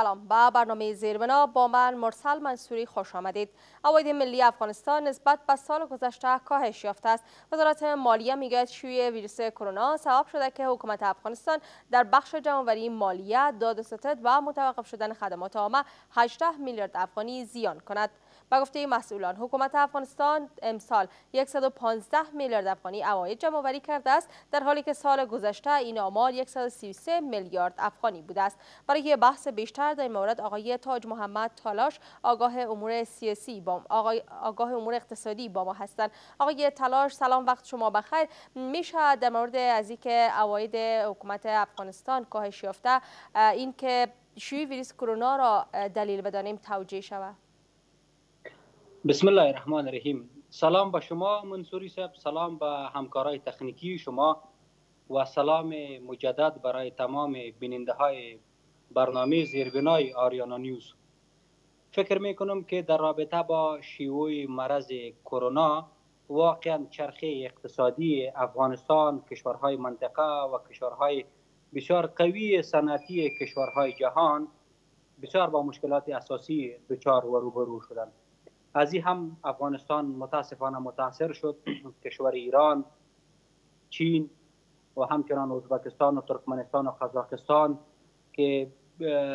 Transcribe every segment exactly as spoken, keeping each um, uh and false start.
سلام، با برنامه زیربنا با من مرسل منصوری خوش آمدید. عواید ملی افغانستان نسبت به سال گذشته کاهش یافته است. وزارت مالیه میگوید شیوع ویروس کرونا سبب شده که حکومت افغانستان در بخش جمع‌آوری مالیه، داد و ستد و متوقف شدن خدمات عامه هجده میلیارد افغانی زیان کند. با گفته مسئولان، حکومت افغانستان امسال صد و پانزده میلیارد افغانی عواید جمع‌آوری کرده است، در حالی که سال گذشته این آمار صد و سی و سه میلیارد افغانی بوده است. برای بحث بیشتر در این مورد آقای تاج محمد تالاش، آگاه امور سیاسی با آگاه امور اقتصادی با ما هستند. آقای تالاش سلام، وقت شما بخیر. میشه در مورد از اینکه عواید حکومت افغانستان کاهش یافته، اینکه شیوع ویروس کرونا را دلیل بدانیم توجیه شود؟ بسم الله الرحمن الرحیم. سلام به شما منصوری صاحب، سلام به همکارای تکنیکی شما و سلام مجدد برای تمام بیننده های برنامه زیربنای آریانا نیوز. فکر می کنم که در رابطه با شیوع مرض کرونا واقعا چرخه اقتصادی افغانستان، کشورهای منطقه و کشورهای بسیار قوی صنعتی کشورهای جهان بسیار با مشکلات اساسی دچار و روبرو شدند. از این هم افغانستان متاسفانه متاثر شد. کشور ایران، چین و همچنان ازبکستان و ترکمنستان و قزاقستان که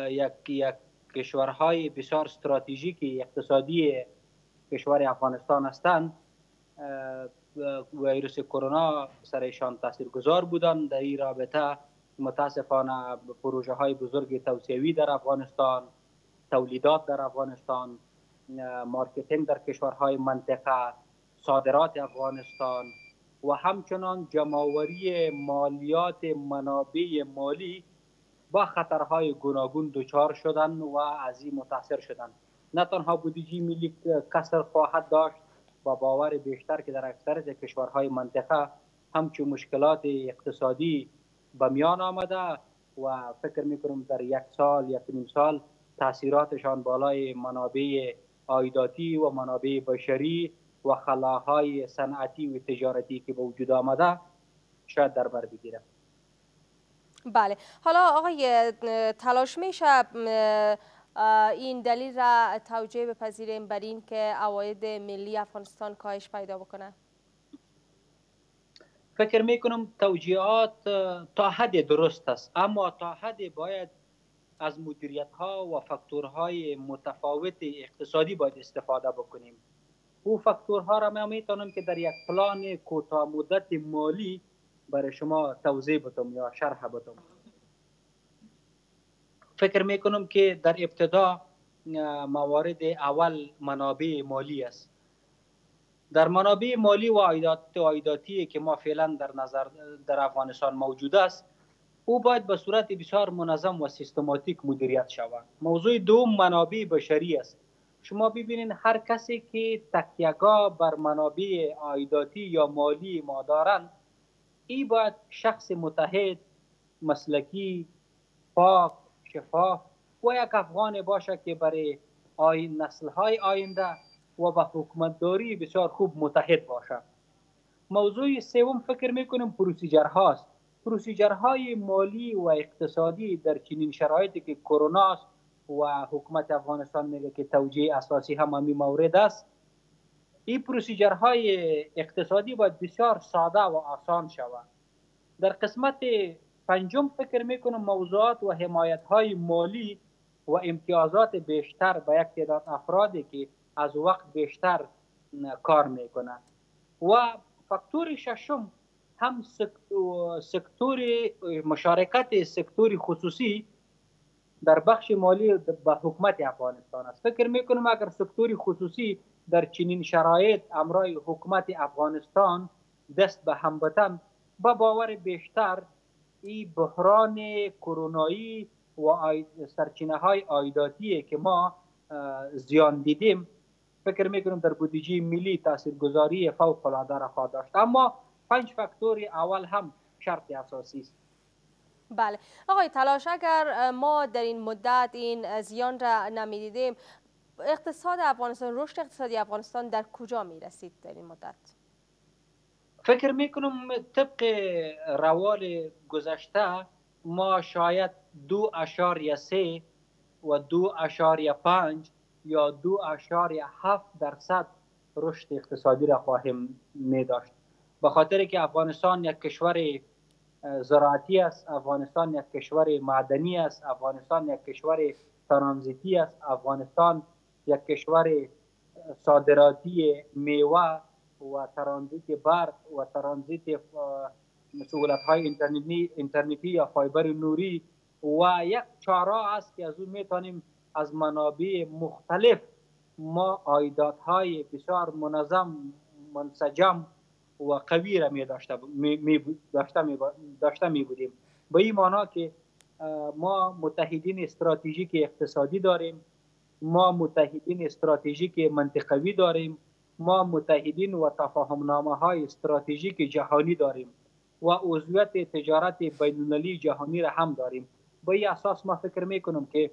یک یک کشورهای بسیار استراتژیکی اقتصادی کشور افغانستان هستند، ویروس کرونا سرشان تاثیرگذار بودند. در این رابطه متاسفانه پروژه های بزرگ توسعوی در افغانستان، تولیدات در افغانستان، مارکتینگ در کشورهای منطقه، صادرات افغانستان و همچنان جمع‌آوری مالیات منابع مالی با خطرهای گوناگون دچار شدند و از این متاثر شدند. نه تنها بودجه ملی کسر خواهد داشت و باور بیشتر که در اکثر کشورهای منطقه همچون مشکلات اقتصادی به میان آمده و فکر میکنم در یک سال یک نیم سال تاثیراتشان بالای منابع عایداتی و منابع بشری و خلاهای صنعتی و تجارتی که به وجود آمده شاید در بر بگیره. بله، حالا آقای تلاش، میشه این دلیل را توجیه بپذیریم بر این که عواید ملی افغانستان کاهش پیدا بکنه؟ فکر میکنم توجیهات تا حد درست است، اما تا حد باید از مدیریت ها و فاکتورهای متفاوت اقتصادی باید استفاده بکنیم. او فاکتورها را من میتونم که در یک پلان کوتاه مدت مالی برای شما توضیح بدم یا شرح بدم. فکر میکنم که در ابتدا موارد اول منابع مالی است. در منابع مالی و عایدات عایداتی که ما فعلا در نظر در افغانستان موجود است، او باید به صورت بسیار منظم و سیستماتیک مدیریت شود. موضوع دوم منابع بشری است. شما ببینید هر کسی که تکیهگاه بر منابع عایداتی یا مالی ما دارند، این باید شخص متحد، مسلکی، پاک، شفاف و یک افغان باشه که برای آین نسل‌های آینده و به حکومتداری بسیار خوب متحد باشه. موضوع سوم فکر میکنم پروسیجرها است. پروسیجرهای مالی و اقتصادی در چنین شرایطی که کرونا است و حکومت افغانستان میگه که توجیه اساسی هم همین مورد است، این پروسیجرهای اقتصادی باید بسیار ساده و آسان شود. در قسمت پنجم فکر میکنم موضوعات و حمایتهای مالی و امتیازات بیشتر به یک تعداد افرادی که از وقت بیشتر کار میکنند. و فاکتور ششم هم سکتور مشارکت سکتور خصوصی در بخش مالی به حکومت افغانستان است. فکر میکنم اگر سکتور خصوصی در چنین شرایط امرای حکومت افغانستان دست به هم بتن، با باور بیشتر این بحران کرونایی و سرچینه های عایداتی که ما زیان دیدیم، فکر میکنم در بودجه ملی تاثیرگذاری فوق العاده را خواهد داشت. اما پنج فاکتور اول هم شرط اساسی است. بله آقای تلاش، اگر ما در این مدت این زیان را نمیدیدیم، اقتصاد افغانستان، رشد اقتصادی افغانستان در کجا میرسید در این مدت؟ فکر میکنم طبق روال گذشته ما شاید دو اشاریه سه و دو اشاریه پنج یا دو اشاریه هفت درصد رشد اقتصادی را خواهیم می داشت. به خاطر که افغانستان یک کشور زراعتی است، افغانستان یک کشور معدنی است، افغانستان یک کشور ترانزیتی است، افغانستان یک کشور صادراتی میوه و ترانزیت برق و ترانزیت سهولت‌های اینترنتی یا فایبر نوری و یک چاره است که از اون میتونیم از منابع مختلف ما عایدات‌های بسیار منظم، منسجم و قوی را می داشته می بودیم. به این معنا که ما متحدین استراتژیک اقتصادی داریم، ما متحدین استراتژیک منطقوی داریم، ما متحدین و تفاهمنامه های استراتژیک جهانی داریم و عضویت تجارت بین‌المللی جهانی را هم داریم. به این اساس ما فکر می کنم که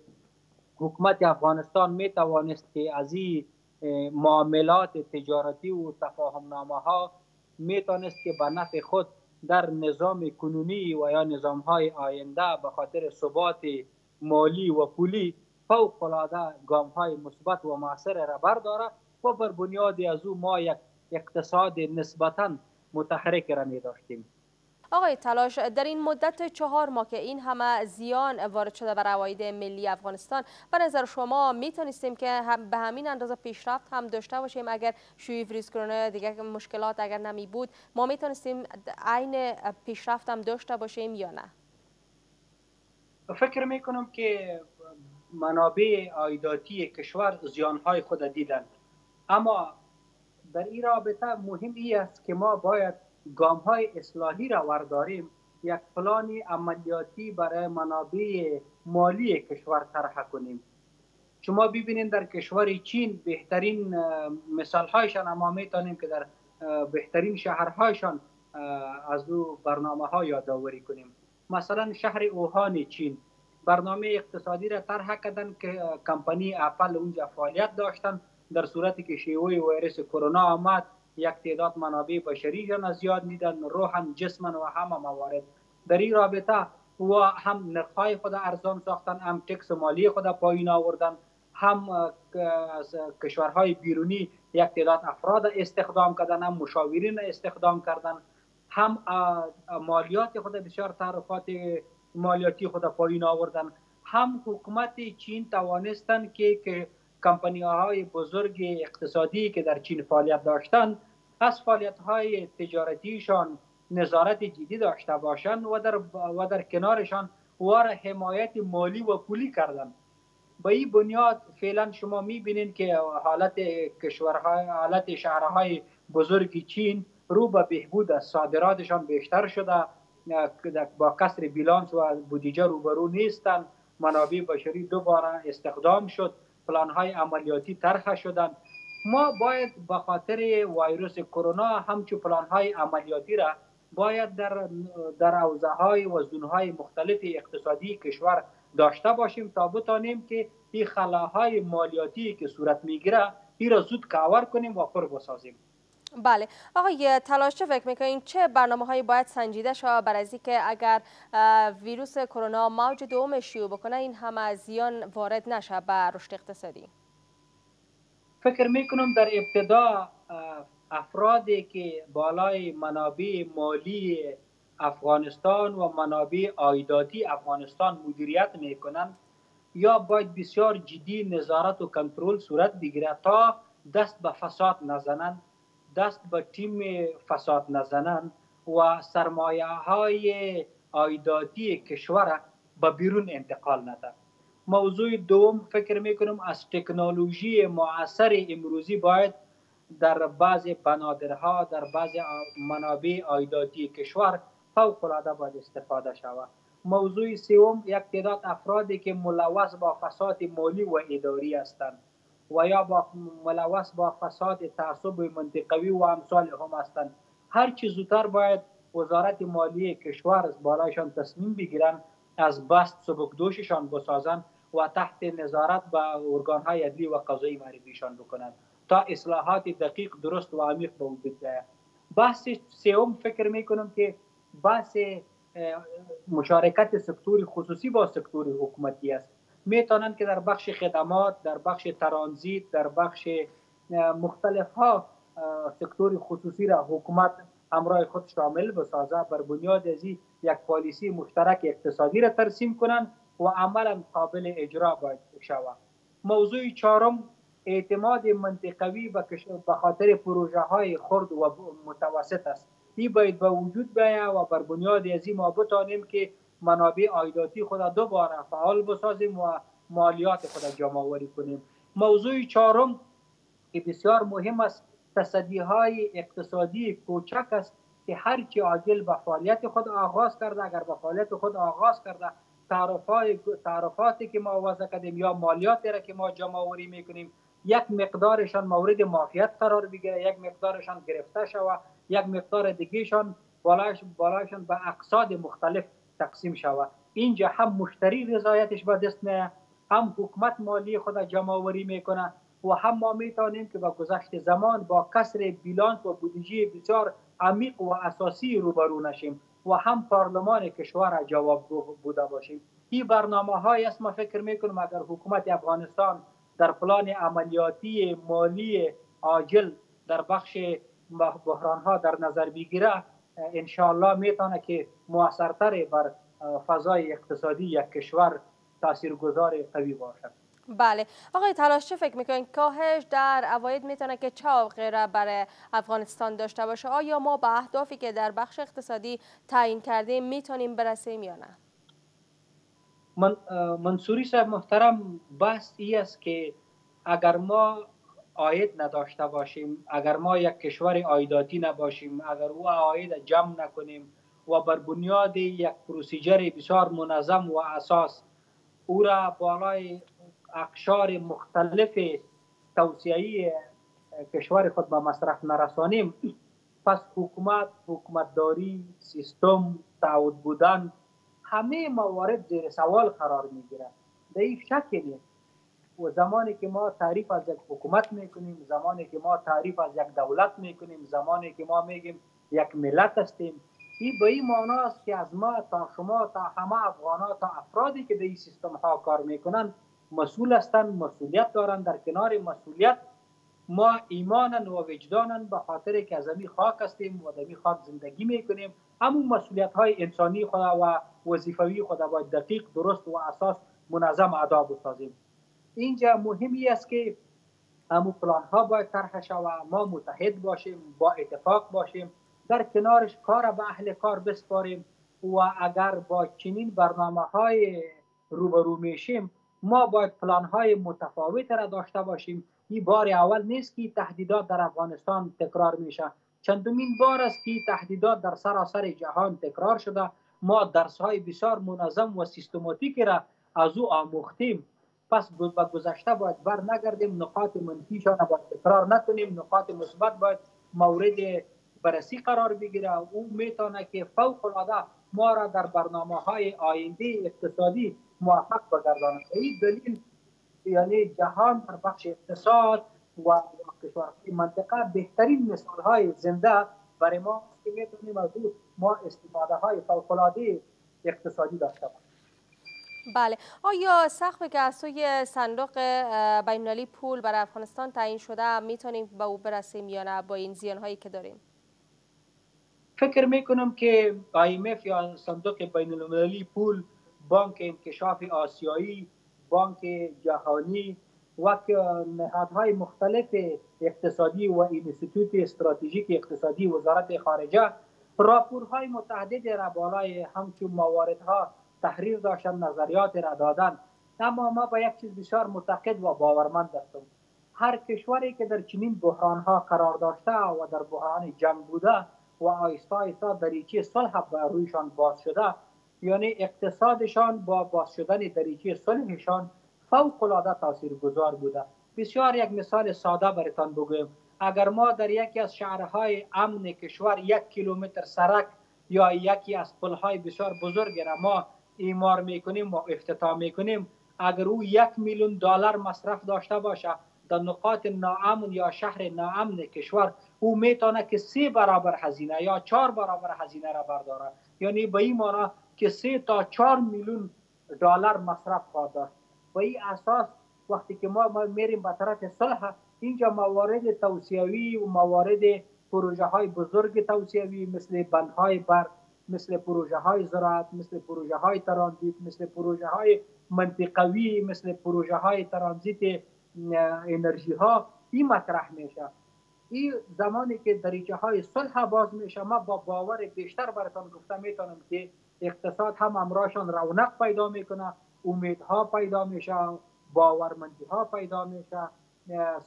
حکومت افغانستان می توانست که از این معاملات تجارتی و تفاهمنامه ها می توانست که به نفع خود در نظام کنونی و یا نظام های آینده به خاطر ثبات مالی و پولی فوق العاده گام های مثبت و مؤثر را برداره و بر بنیاد از او ما یک اقتصاد نسبتاً متحرک را می داشتیم. آقای تلاش، در این مدت چهار ماه که این همه زیان وارد شده بر عواید ملی افغانستان، به نظر شما می توانستیم که هم به همین اندازه پیشرفت هم داشته باشیم؟ اگر شوی فریز کرونا دیگه مشکلات اگر نمی بود، ما می توانستیم عین پیشرفت هم داشته باشیم یا نه؟ فکر می کنم که منابع عایداتی کشور زیانهای خود دیدند، اما در این رابطه مهم ای است که ما باید گام های اصلاحی را ورداریم، یک پلان عملیاتی برای منابع مالی کشور طرح کنیم. شما ببینید در کشور چین بهترین مثال هایشان اما میتونیم که در بهترین شهرهایشان از او برنامه ها یادآوری کنیم. مثلا شهر اوهان چین برنامه اقتصادی را طرح کردن که کمپانی اپل اونجا فعالیت داشتن. در صورتی که شیوع ویروس کرونا آمد، یک تعداد منابع بشری جان از یاد میدن، روحاً جسماً و همه موارد. در این رابطه و هم نرخ‌های خود ارزان ساختن، هم تکس مالی خود پایین آوردن، هم از کشورهای بیرونی یک تعداد افراد استخدام کردن، هم مشاورین استخدام کردن، هم مالیات خود بسیار تعرفات مالیاتی خود پایین آوردن، هم حکومت چین توانستن که که کمپانی های بزرگ اقتصادی که در چین فعالیت داشتند از فعالیت های تجارتیشان نظارت جدی داشته باشند و در و در کنارشان وار حمایت مالی و پولی کردند. به این بنیاد فعلا شما میبینید که حالت کشورهای حالت شهرهای بزرگ چین رو به بهبود است، صادراتشان بیشتر شده، با کسر بیلانس و بودجه روبرو نیستند، منابع بشری دوباره استخدام شد، پلان‌های عملیاتی طرح شدن. ما باید به خاطر ویروس کرونا همچون پلان‌های عملیاتی را باید در در حوزه‌های و زون‌های مختلف اقتصادی کشور داشته باشیم تا بتوانیم که این خلاهای مالیاتی که صورت می‌گیره این را زود کاور کنیم و پر بسازیم. بله آقای تلاش، چه فکر میکنین چه برنامه‌هایی باید سنجیده شه برای اینکه اگر ویروس کرونا موج دوم شیوع بکنه این همه زیان وارد نشه به رشد اقتصادی؟ فکر میکنم در ابتدا افرادی که بالای منابع مالی افغانستان و منابع عایداتی افغانستان مدیریت میکنن یا باید بسیار جدی نظارت و کنترل صورت بگیره تا دست به فساد نزنن، دست به تیم فساد نزنن و سرمایه های عایداتی کشور به بیرون انتقال ندن. موضوع دوم فکر میکنم از تکنولوژی معاصر امروزی باید در بعض بنادرها، در بعض منابع عایداتی کشور فوق العاده باید استفاده شود. موضوع سوم یک تعداد افرادی که ملوث با فساد مالی و اداری هستند و یا با ملوث با فساد تعصب منطقوی و امثال هم هستند، هر چی زودتر باید وزارت مالی کشور از بالایشان تصمیم بگیرن، از بست سبکدوششان بسازن و تحت نظارت به ارگانهای عدلی و قضایی معرفیشان بکنن تا اصلاحات دقیق، درست و عمیق به وجود بیاید. بحث سوم فکر میکنم که بحث مشارکت سکتور خصوصی با سکتور حکومتی است. میتونند که در بخش خدمات، در بخش ترانزیت، در بخش مختلف ها سکتور خصوصی را حکومت همراه خود شامل بسازه، بر بنیاد از یک پالیسی مشترک اقتصادی را ترسیم کنند و عملا قابل اجرا باید شود. موضوع چهارم، اعتماد منطقوی به خاطر پروژه های خرد و متوسط است. این باید به وجود بیاید و بر بنیاد از این ما بتانیم که منابع عایداتی خود دوباره فعال بسازیم و مالیات خود جمع آوری کنیم. موضوع چهارم که بسیار مهم است، تصدی های اقتصادی کوچک است که هر چی عاجل به فعالیت خود آغاز کرده، اگر به فعالیت خود آغاز کرده، تعرفاتی که ما وضع کردیم یا مالیاتی را که ما جمع آوری میکنیم، یک مقدارشان مورد معافیت قرار بگیره، یک مقدارشان گرفته شود، یک مقدار دیگهشان بالایشان به اقساط مختلف تقسیم شود. اینجا هم مشتری رضایتش به دست میاد، هم حکومت مالی خود جمع آوری میکنه و هم ما میتونیم که با گذشت زمان با کسر بیلانس و بودجه بسیار عمیق و اساسی روبرو نشیم و هم پارلمان کشور جوابگو بوده باشیم. این برنامه‌های است، ما فکر میکنم اگر حکومت افغانستان در پلان عملیاتی مالی عاجل در بخش بحرانها در نظر بگیره، انشاءالله میتونه که موثرتر بر فضای اقتصادی یک کشور تاثیرگذار قوی باشد. بله آقای تلاش، چه فکر میکنین کاهش در عواید میتونه که چه غیره برای افغانستان داشته باشه؟ آیا ما به اهدافی که در بخش اقتصادی تعیین کردیم میتونیم برسیم یا نه؟ من منصوری صاحب محترم، بحث ای است که اگر ما عاید نداشته باشیم، اگر ما یک کشور عایداتی نباشیم، اگر او عاید جمع نکنیم و بر بنیاد یک پروسیجر بسیار منظم و اساس او را بالای اقشار مختلف توسعه‌ای کشور خود به مصرف نرسانیم، پس حکومت، حکومتداری، سیستم، تعهد بودن، همه موارد زیر سوال قرار میگیرد. در این شکل نیست و زمانی که ما تعریف از یک حکومت میکنیم، زمانی که ما تعریف از یک دولت میکنیم، زمانی که ما میگیم یک ملت هستیم، این به این معنی است که از ما تا شما تا همه افغانا تا افرادی که در این سیستم ها کار میکنن مسئول هستند، مسئولیت دارند. در کنار مسئولیت ما ایمانن و وجدانن به خاطر که از این خاک هستیم و در این خاک زندگی میکنیم، همون مسئولیت های انسانی خود و وظیفوی خود باید دقیق، درست و اساس منظم ادا بسازیم. اینجا مهمی است که همون پلان ها باید طرح شود، ما متحد باشیم، با اتفاق باشیم، در کنارش کار به اهل کار بسپاریم و اگر با چنین برنامه های روبرو میشیم، ما باید پلان های متفاوت را داشته باشیم. این بار اول نیست که تهدیدات در افغانستان تکرار میشه، چندمین بار است که تهدیدات در سراسر جهان تکرار شده. ما درس های بسیار منظم و سیستماتیک را از او آموختیم، پس به گذشته باید بر نگردیم، نقاط منفیشان را باید تکرار نکنیم، نقاط مثبت باید مورد بررسی قرار بگیره. او میتونه که فوق العاده ما را در برنامه های آینده اقتصادی موفق بگرداند. این دلیل یعنی جهان در بخش اقتصاد و کشورهای منطقه بهترین مثال های زنده برای ما که میتونیم از او ما استفاده های فوق العاده اقتصادی داشته باشیم. بله آیا سقف که از سوی صندوق بینالمللی پول برای افغانستان تعیین شده میتونیم به او برسیم یا نه با این زیان هایی که داریم؟ فکر میکنم که آی ام اف یا صندوق بینالمللی پول، بانک انکشاف آسیایی، بانک جهانی و نهادهای مختلف اقتصادی و اینستیتوت استراتژیک اقتصادی وزارت خارجه راپورهای متعددی را بالای همچون مواردها تحریر داشتن، نظریات را دادن. اما ما با یک چیز بسیار معتقد و باورمند هستم، هر کشوری که در چنین بحرانها قرار داشته و در بحران جنگ بوده و آیستا آیستا دریچه صلح بر رویشان باز شده، یعنی اقتصادشان با باز شدن دریچه صلحشان فوق العاده تاثیرگذار بوده. بسیار یک مثال ساده براتان بگویم، اگر ما در یکی از شهرهای امن کشور یک کیلومتر سرک یا یکی از پلهای بسیار بزرگ را ما ایمار میکنیم و افتتاح میکنیم، اگر او یک میلیون دلار مصرف داشته باشه در نقاط ناامن یا شهر ناامن کشور، او میتونه که سه برابر هزینه یا چهار برابر هزینه را برداره. یعنی به این معنی که سه تا چهار میلیون دلار مصرف خواهد داشت. به این اساس وقتی که ما, ما میریم به طرف صلح، اینجا موارد توصیوی و موارد پروژه های بزرگ توصیوی مثل بندهای برق، مثل پروژه های زراعت، مثل پروژه های ترانزیت، مثل پروژه های منطقوی، مثل پروژه های ترانزیت انرژی ها این مطرح میشه. این زمانی که دریچه های صلح باز میشه، ما با باور بیشتر براتون گفتم میتونم که اقتصاد هم امراشان رونق پیدا میکنه، امیدها پیدا میشه، باورمندی ها پیدا میشه،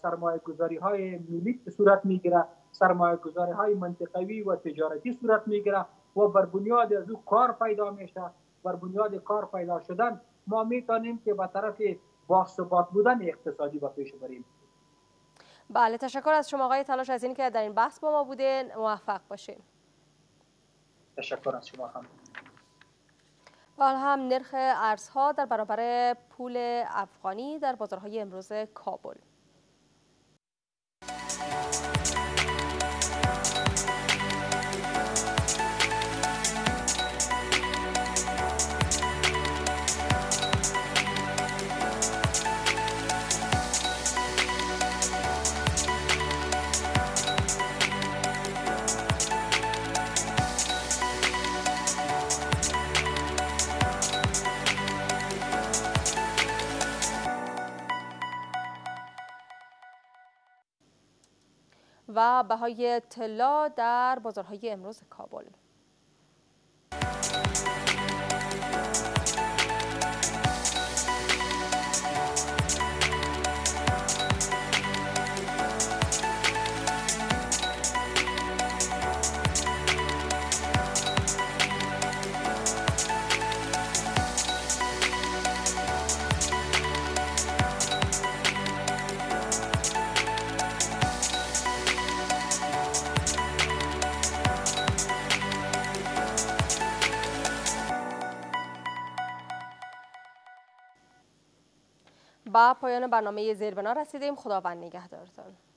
سرمایه گذاری های ملی صورت میگیره، سرمایه گذاری های منطقوی و تجارتی صورت میگیره و بر بنیاد از او کار پیدا میشه. بر بنیاد کار پیدا شدن ما میتونیم که به طرف باثبات بودن اقتصادی با پیش بریم. بله، تشکر از شما آقای تلاش از اینکه در این بحث با ما بودین. موفق باشین. تشکر از شما هم. حال هم نرخ ارزها در برابر پول افغانی در بازارهای امروز کابل. و بهای طلا در بازارهای امروز کابل. با پایان برنامه زیربنا رسیدیم. خداوند نگهدارتان.